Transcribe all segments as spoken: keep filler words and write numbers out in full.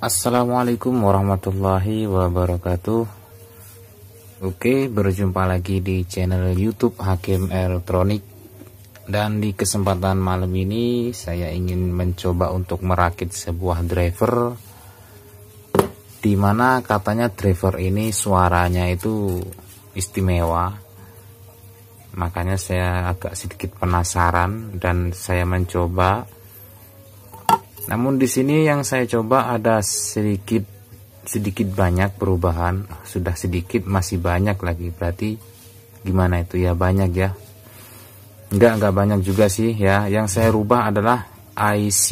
Assalamualaikum warahmatullahi wabarakatuh. Oke, berjumpa lagi di channel YouTube Hakim Elektronik. Dan di kesempatan malam ini saya ingin mencoba untuk merakit sebuah driver, dimana katanya driver ini suaranya itu istimewa. Makanya saya agak sedikit penasaran dan saya mencoba. Namun di sini yang saya coba ada sedikit sedikit banyak perubahan, sudah sedikit masih banyak lagi, berarti gimana itu ya, banyak ya, enggak enggak banyak juga sih ya. Yang saya rubah adalah I C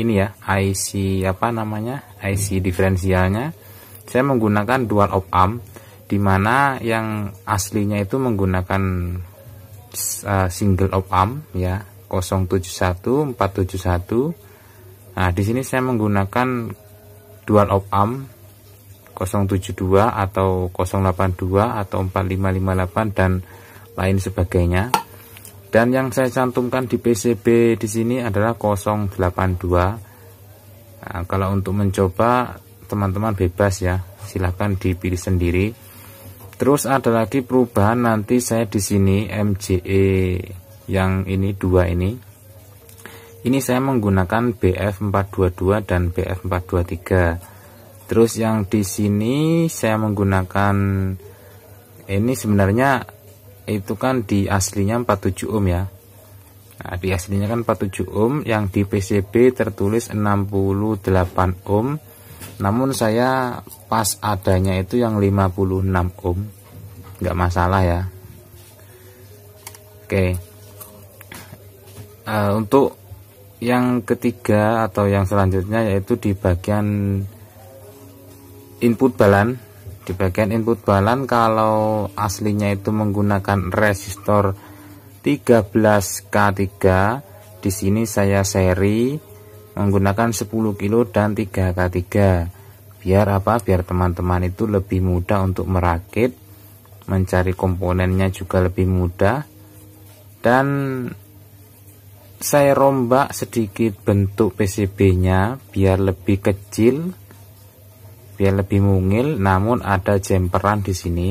ini ya, I C apa namanya, I C diferensialnya saya menggunakan dual op amp, dimana yang aslinya itu menggunakan uh, single op amp ya, nol tujuh satu empat tujuh satu. Nah, di sini saya menggunakan dual op amp nol tujuh dua atau nol delapan dua atau empat lima lima delapan dan lain sebagainya. Dan yang saya cantumkan di P C B di sini adalah nol delapan dua. Nah, kalau untuk mencoba teman-teman bebas ya, silahkan dipilih sendiri. Terus ada lagi perubahan nanti saya di sini M J E yang ini dua ini ini saya menggunakan B F empat dua dua dan B F empat dua tiga. Terus yang di sini saya menggunakan ini, sebenarnya itu kan di aslinya empat puluh tujuh ohm ya. Nah, di aslinya kan empat puluh tujuh ohm, yang di P C B tertulis enam puluh delapan ohm, namun saya pas adanya itu yang lima puluh enam ohm, nggak masalah ya. Oke, Uh, untuk yang ketiga atau yang selanjutnya yaitu di bagian input balan. Di bagian input balan kalau aslinya itu menggunakan resistor tiga belas K tiga, di sini saya seri menggunakan sepuluh kilo dan tiga K tiga. Biar apa? Biar teman-teman itu lebih mudah untuk merakit, mencari komponennya juga lebih mudah. Dan saya rombak sedikit bentuk P C B-nya biar lebih kecil, biar lebih mungil. Namun ada jemperan di sini,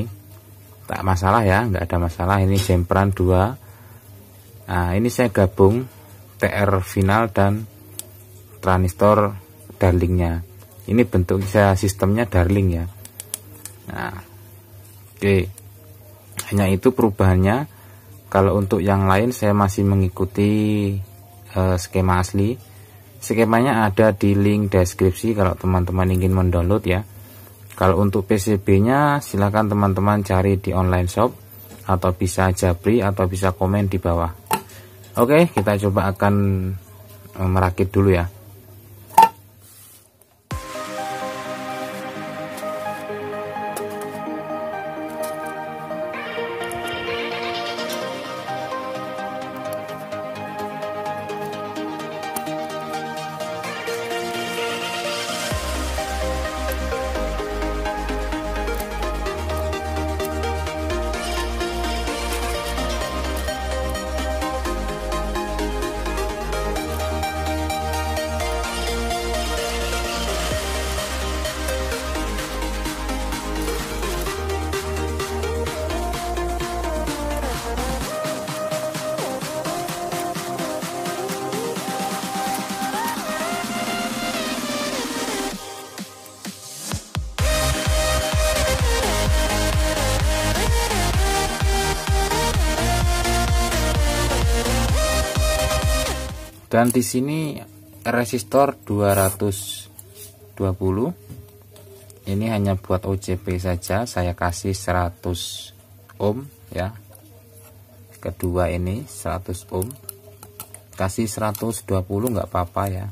tak masalah ya, nggak ada masalah. Ini jemperan dua. Nah, ini saya gabung T R final dan transistor darlingnya. Ini bentuk saya sistemnya darling ya. Nah, oke, hanya itu perubahannya. Kalau untuk yang lain saya masih mengikuti uh, skema asli. Skemanya ada di link deskripsi kalau teman-teman ingin mendownload ya. Kalau untuk P C B-nya silahkan teman-teman cari di online shop, atau bisa japri atau bisa komen di bawah. Oke, kita coba akan merakit dulu ya. Dan di sini resistor dua ratus dua puluh. Ini hanya buat O C P saja, saya kasih seratus ohm ya. Kedua ini seratus ohm. Kasih seratus dua puluh nggak apa-apa ya.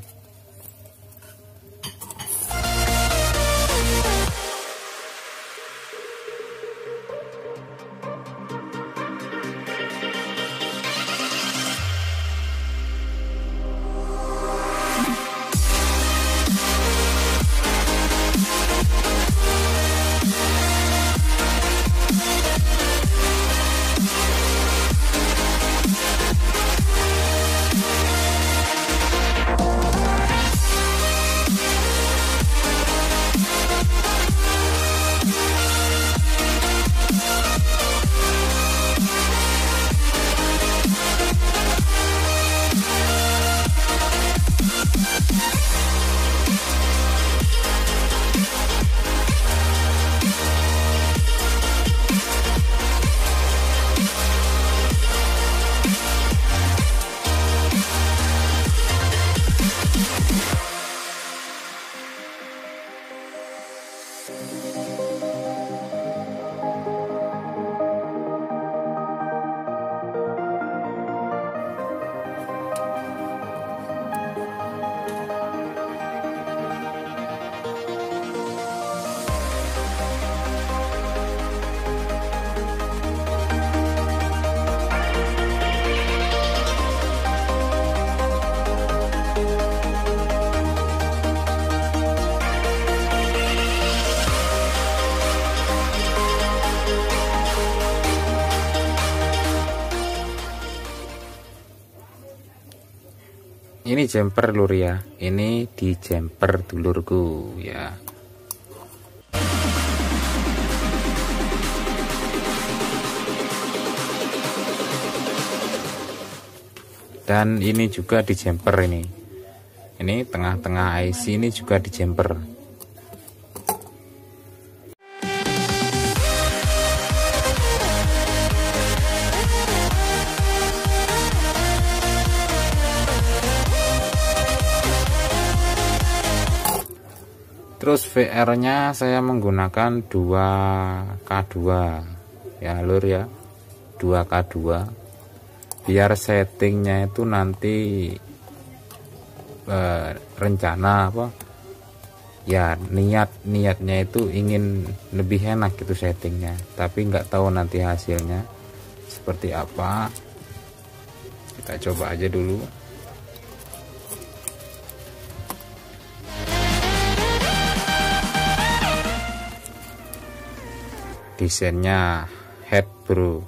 ini jumper lur ya, ini di jumper dulurku ya. Dan ini juga di jumper ini. Ini tengah-tengah I C ini juga di jumper. Terus V R-nya saya menggunakan dua K dua ya lur ya, dua K dua biar settingnya itu nanti eh, rencana apa ya, niat niatnya itu ingin lebih enak itu settingnya, tapi nggak tahu nanti hasilnya seperti apa. Kita coba aja dulu. Desainnya head bro.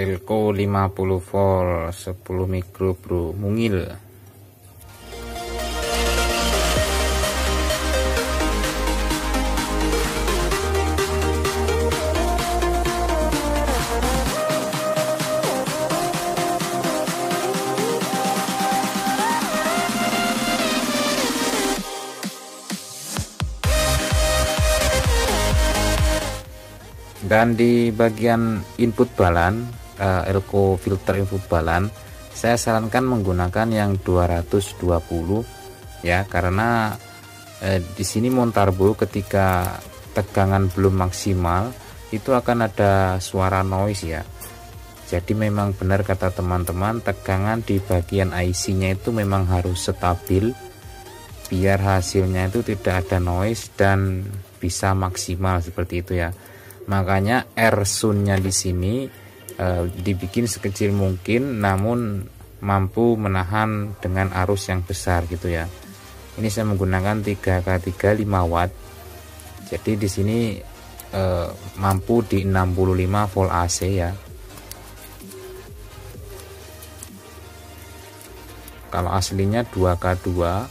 Elko lima puluh volt sepuluh mikro bro, mungil. Dan di bagian input balan, uh, elko filter input balan, saya sarankan menggunakan yang dua ratus dua puluh ya, karena uh, di sini Montarbo ketika tegangan belum maksimal itu akan ada suara noise ya. Jadi memang benar kata teman-teman, tegangan di bagian I C-nya itu memang harus stabil biar hasilnya itu tidak ada noise dan bisa maksimal seperti itu ya. Makanya air sunnya di sini e, dibikin sekecil mungkin, namun mampu menahan dengan arus yang besar gitu ya. Ini saya menggunakan tiga K tiga lima watt. Jadi di sini e, mampu di enam puluh lima volt A C ya. Kalau aslinya dua K dua.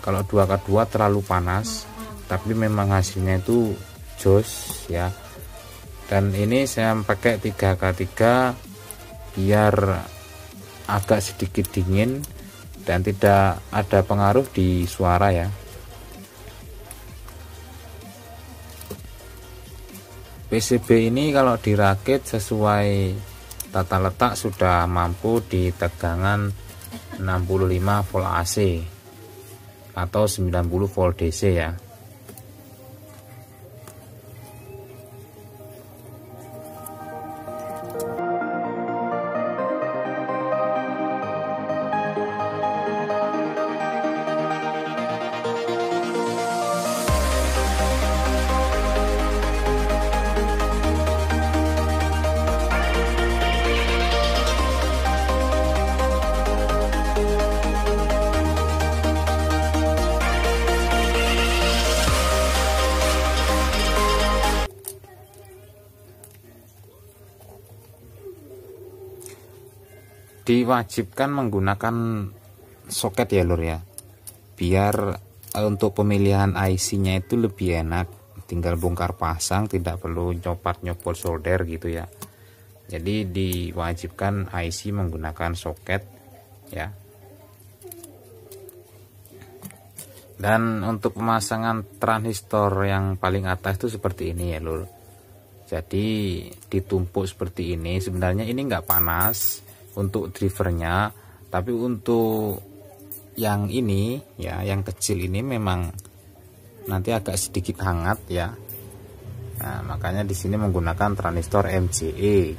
Kalau dua K dua terlalu panas, tapi memang hasilnya itu jos ya. Dan ini saya pakai tiga K tiga biar agak sedikit dingin dan tidak ada pengaruh di suara ya. P C B ini kalau dirakit sesuai tata letak sudah mampu di tegangan enam puluh lima volt A C atau sembilan puluh volt D C ya. Diwajibkan menggunakan soket ya lur ya, biar untuk pemilihan I C-nya itu lebih enak, tinggal bongkar pasang, tidak perlu nyopot-nyopot solder gitu ya. Jadi diwajibkan I C menggunakan soket ya. Dan untuk pemasangan transistor yang paling atas itu seperti ini ya lur. Jadi ditumpuk seperti ini, sebenarnya ini nggak panas untuk drivernya, tapi untuk yang ini ya, yang kecil ini memang nanti agak sedikit hangat ya. Nah, makanya di sini menggunakan transistor M J E.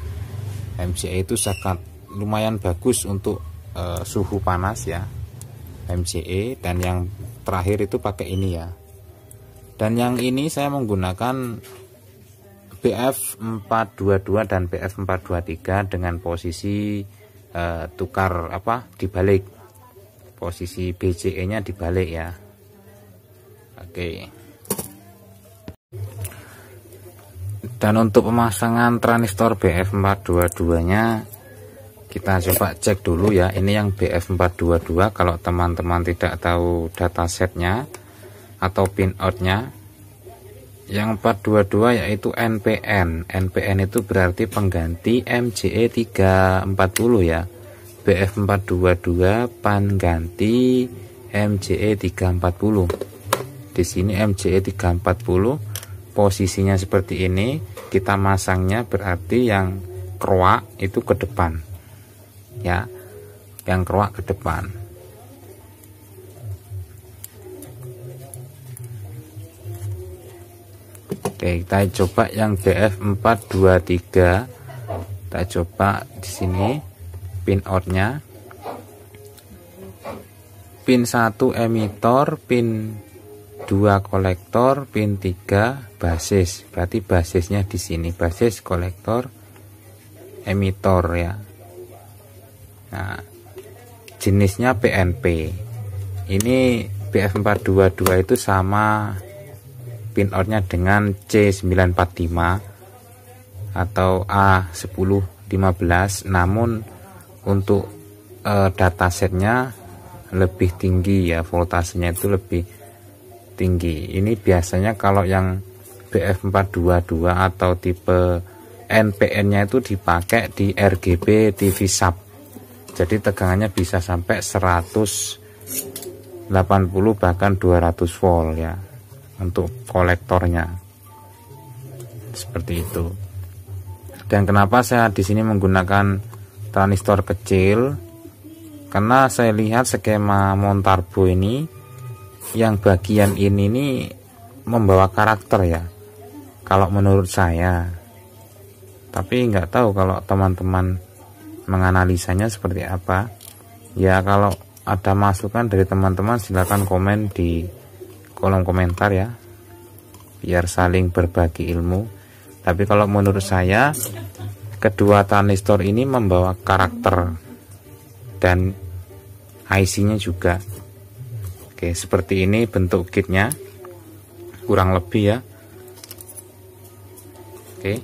M J E itu sangat lumayan bagus untuk uh, suhu panas ya. M J E, dan yang terakhir itu pakai ini ya. Dan yang ini saya menggunakan B F empat dua dua dan B F empat dua tiga dengan posisi eh, tukar apa dibalik, posisi B C E nya dibalik ya. Oke. Dan untuk pemasangan transistor B F empat dua dua nya kita coba cek dulu ya. Ini yang B F empat dua dua, kalau teman-teman tidak tahu datasetnya atau pinoutnya. Yang empat dua dua yaitu N P N. N P N itu berarti pengganti M J E tiga empat nol ya. B F empat dua dua pengganti M J E tiga empat nol. Di sini M J E tiga empat nol posisinya seperti ini. Kita masangnya berarti yang keruak itu ke depan. Ya. Yang keruak ke depan. Oke, kita coba yang B F empat dua tiga. Kita coba di sini pinoutnya. Pin satu emitor, pin dua kolektor, pin tiga basis. Berarti basisnya di sini, basis, kolektor, emitor ya. Nah, jenisnya P N P. Ini B F empat dua dua itu sama pinoutnya dengan C sembilan empat lima atau A sepuluh lima belas, namun untuk e, datasetnya lebih tinggi ya, voltasenya itu lebih tinggi. Ini biasanya kalau yang B F empat dua dua atau tipe N P N-nya itu dipakai di R G B T V sub, jadi tegangannya bisa sampai seratus delapan puluh bahkan dua ratus volt ya untuk kolektornya, seperti itu. Dan kenapa saya di sini menggunakan transistor kecil, karena saya lihat skema Montarbo ini yang bagian ini nih membawa karakter ya, kalau menurut saya. Tapi nggak tahu kalau teman-teman menganalisanya seperti apa ya. Kalau ada masukan dari teman-teman silahkan komen di kolom komentar ya, biar saling berbagi ilmu. Tapi kalau menurut saya kedua transistor ini membawa karakter, dan I C-nya juga. Oke, seperti ini bentuk kitnya kurang lebih ya. Oke.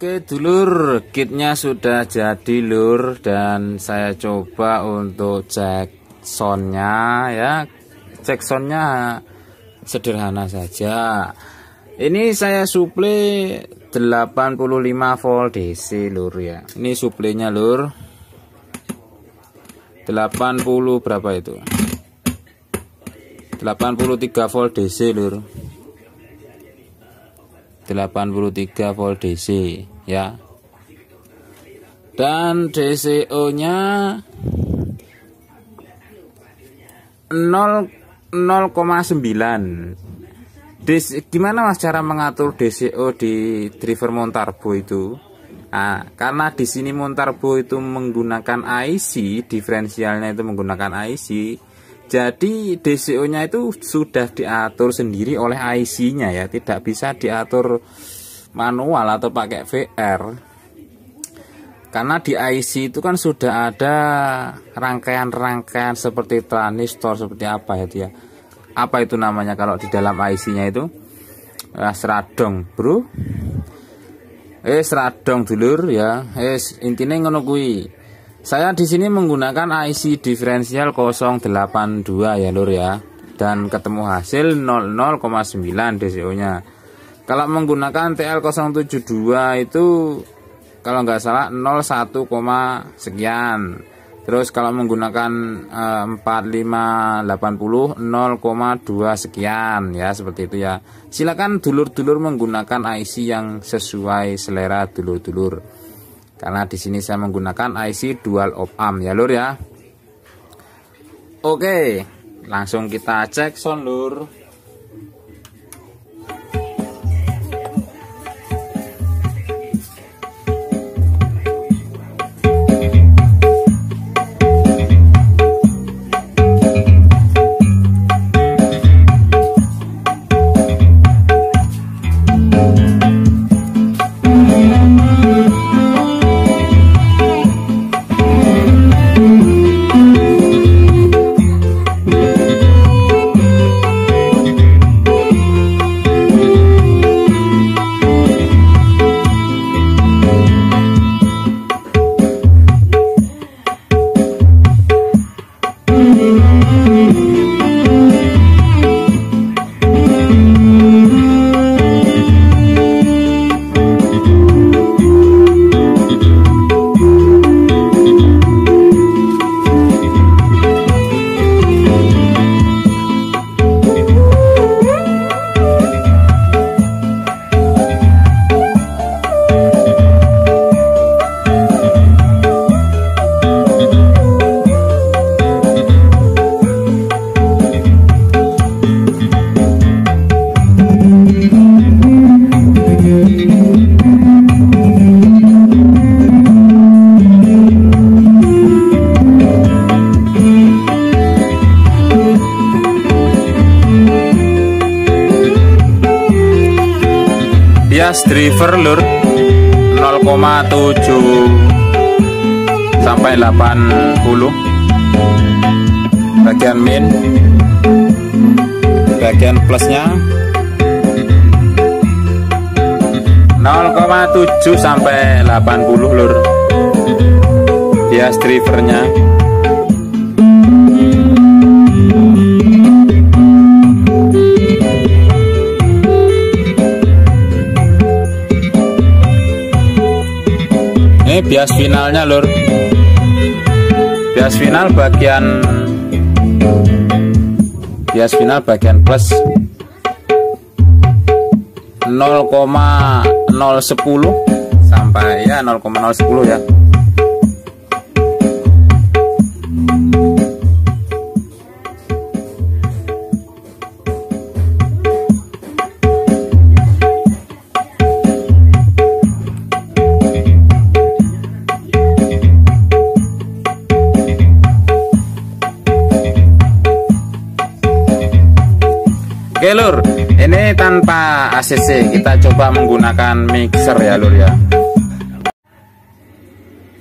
Oke dulur, kitnya sudah jadi lur, dan saya coba untuk cek soundnya ya. Cek soundnya sederhana saja. Ini saya suplai delapan puluh lima volt D C lur ya. Ini suplainya lur delapan puluh berapa itu, delapan puluh tiga volt D C lur, delapan puluh tiga volt D C ya. Dan D C O nya nol koma sembilan. Gimana mas cara mengatur D C O di driver Montarbo itu? Nah, karena di sini Montarbo itu menggunakan I C, diferensialnya itu menggunakan I C, jadi D C O-nya itu sudah diatur sendiri oleh I C-nya ya, tidak bisa diatur manual atau pakai V R. Karena di I C itu kan sudah ada rangkaian-rangkaian seperti transistor, seperti apa ya dia, apa itu namanya kalau di dalam I C-nya itu, nah, seradong bro, eh seradong dulur ya, eh intinya ngono kuwi. Saya di sini menggunakan I C diferensial nol delapan dua ya lur ya, dan ketemu hasil nol nol koma sembilan D C O-nya. Kalau menggunakan T L nol tujuh dua itu kalau nggak salah nol satu, sekian. Terus kalau menggunakan eh, empat lima delapan nol nol koma dua sekian ya, seperti itu ya. Silakan dulur-dulur menggunakan I C yang sesuai selera dulur-dulur. Karena di sini saya menggunakan I C dual op amp ya lur ya. Oke, langsung kita cek sound lur. Bias driver lur nol koma tujuh sampai delapan puluh, bagian min, bagian plusnya nol koma tujuh sampai delapan puluh lur, bias drivernya. Bias finalnya lur, bias final bagian, bias final bagian plus nol koma nol satu nol sampai ya nol koma nol satu nol ya. Oke lur, ini tanpa A C C, kita coba menggunakan mixer ya lur ya.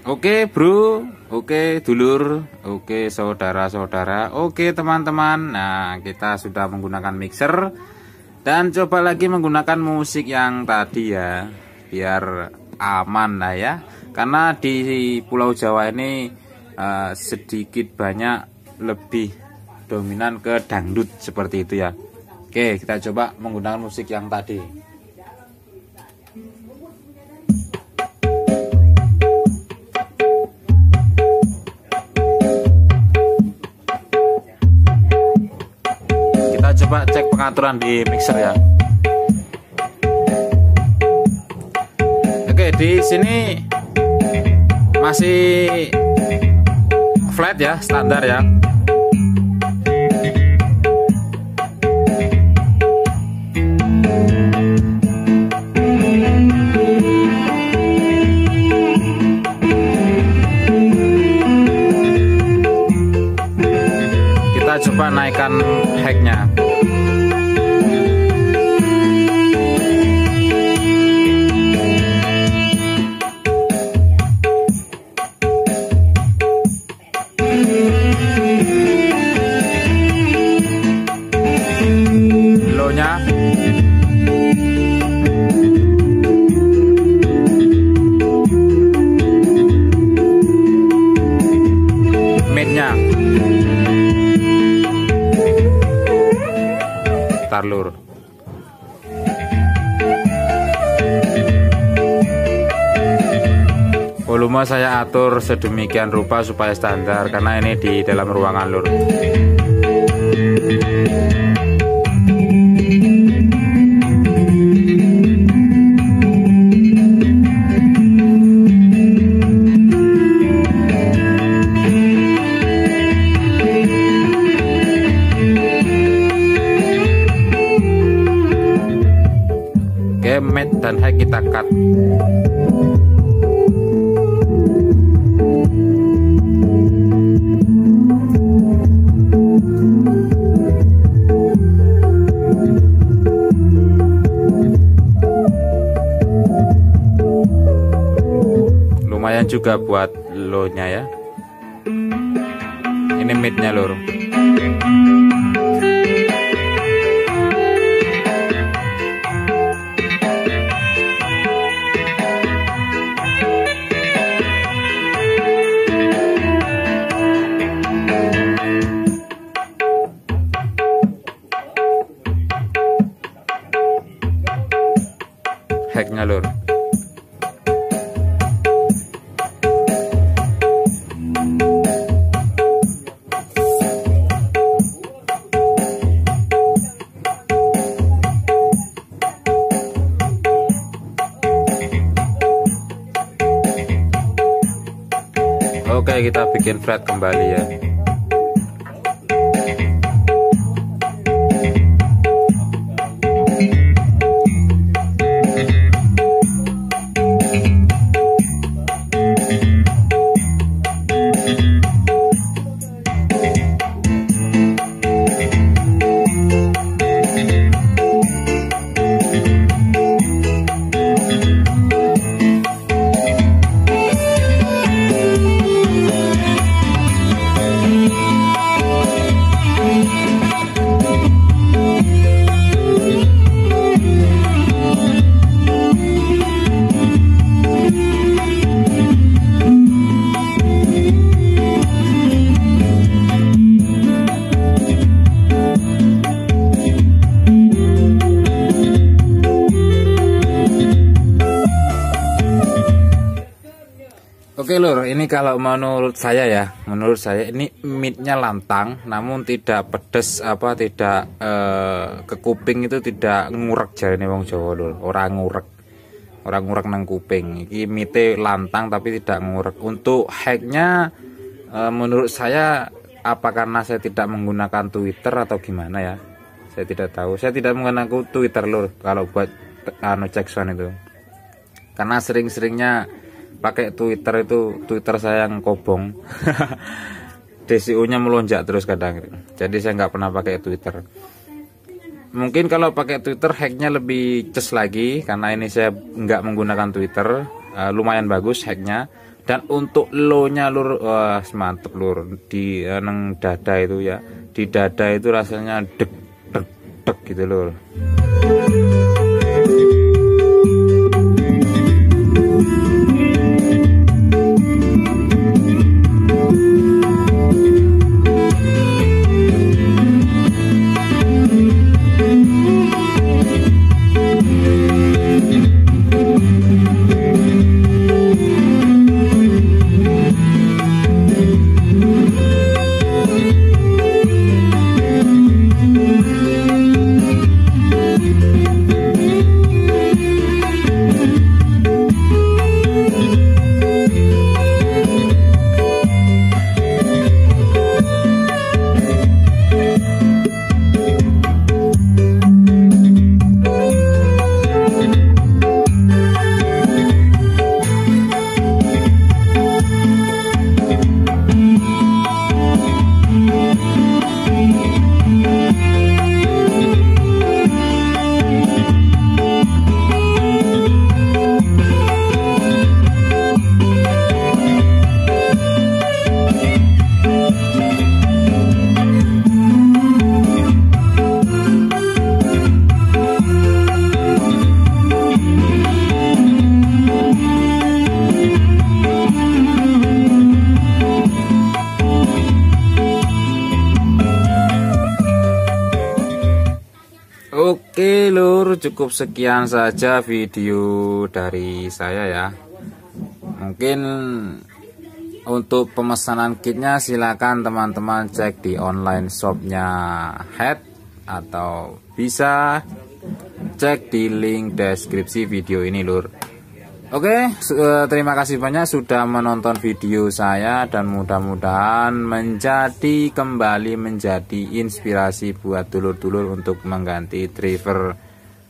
Oke bro, oke dulur, oke saudara-saudara, oke teman-teman. Nah, kita sudah menggunakan mixer dan coba lagi menggunakan musik yang tadi ya, biar aman lah ya. Karena di Pulau Jawa ini eh, sedikit banyak lebih dominan ke dangdut seperti itu ya. Oke, kita coba menggunakan musik yang tadi. Kita coba cek pengaturan di mixer ya. Oke, di sini masih flat ya, standar ya. Coba naikkan hacknya. Tar lur. Volume saya atur sedemikian rupa supaya standar, karena ini di dalam ruangan lur. Mid dan high kita cut. Lumayan juga buat low-nya ya. Ini mid-nya lor. Hacknya lur. Oke, kita bikin fret kembali ya. Oke lur, ini kalau menurut saya ya, menurut saya ini mid-nya lantang, namun tidak pedes apa, tidak eh, ke kuping itu tidak ngurek jarine wong Jawa lur, orang ngurek, orang ngurek nang kuping. Iki mite lantang tapi tidak ngurek. Untuk hack-nya eh, menurut saya apa karena saya tidak menggunakan Twitter atau gimana ya? Saya tidak tahu. Saya tidak menggunakan Twitter lur kalau buat anu Jackson itu, karena sering-seringnya pakai Twitter itu Twitter saya yang kobong. D C U nya melonjak terus kadang, jadi saya nggak pernah pakai Twitter. Mungkin kalau pakai Twitter hacknya lebih ces lagi, karena ini saya nggak menggunakan Twitter. uh, lumayan bagus hacknya. Dan untuk low nya lur, wah mantep lur di uh, neng dada itu ya, di dada itu rasanya deg deg deg gitu lur. Oke lur, cukup sekian saja video dari saya ya. Mungkin untuk pemesanan kitnya silakan teman-teman cek di online shopnya Head, atau bisa cek di link deskripsi video ini lur. Oke, terima kasih banyak sudah menonton video saya, dan mudah-mudahan menjadi kembali menjadi inspirasi buat dulur-dulur untuk mengganti driver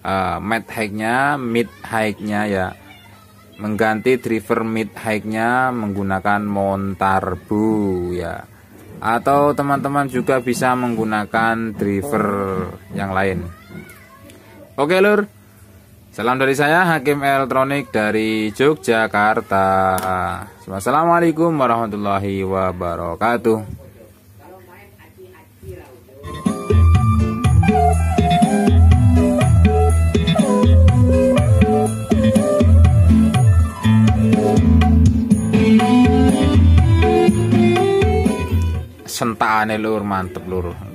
uh, mid high-nya, mid high-nya ya. Mengganti driver mid high-nya menggunakan Montarbo ya. Atau teman-teman juga bisa menggunakan driver yang lain. Oke lur. Salam dari saya, Hakim Elektronik dari Yogyakarta. Wassalamualaikum warahmatullahi wabarakatuh. Sentaane lur, mantep lur.